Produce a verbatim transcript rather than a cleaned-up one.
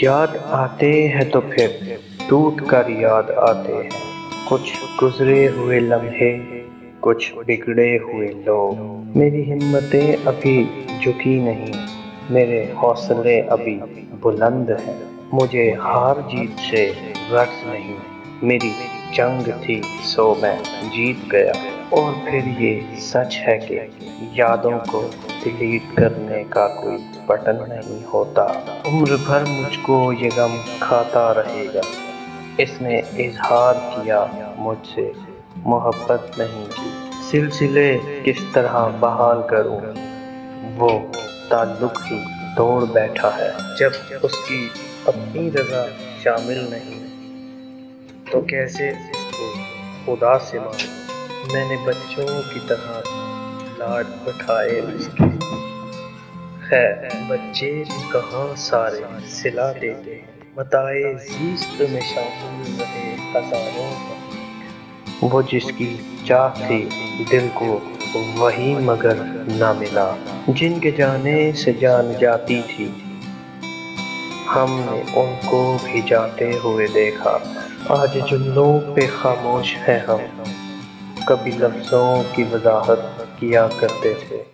याद आते हैं तो फिर टूट कर याद आते हैं, कुछ गुजरे हुए लम्हे, कुछ बिगड़े हुए लोग। मेरी हिम्मतें अभी झुकी नहीं, मेरे हौसले अभी बुलंद हैं। मुझे हार जीत से गर्ज नहीं, मेरी जंग थी सो मैं जीत गया। और फिर ये सच है कि यादों को डिलीट करने का कोई बटन नहीं होता। उम्र भर मुझको ये गम खाता रहेगा, इसने इजहार किया मुझसे मोहब्बत नहीं की। सिलसिले किस तरह बहाल करूं, वो ताल्लुक ही तोड़ बैठा है। जब उसकी अपनी रजा शामिल नहीं तो कैसे इसको खुदा से मांगूं। मैंने बच्चों की तरह लाड उठाए उसके, खैर बच्चे कहाँ सारे सिला देते। बताए जीस्त में शामिल रहे हजारों का, वो जिसकी चाह थी दिल को वही मगर ना मिला। जिनके जाने से जान जाती थी, हमने उनको भी जाते हुए देखा। आज जुल्लों पे खामोश है हम, कभी लफ्ज़ों की वजाहत किया करते थे।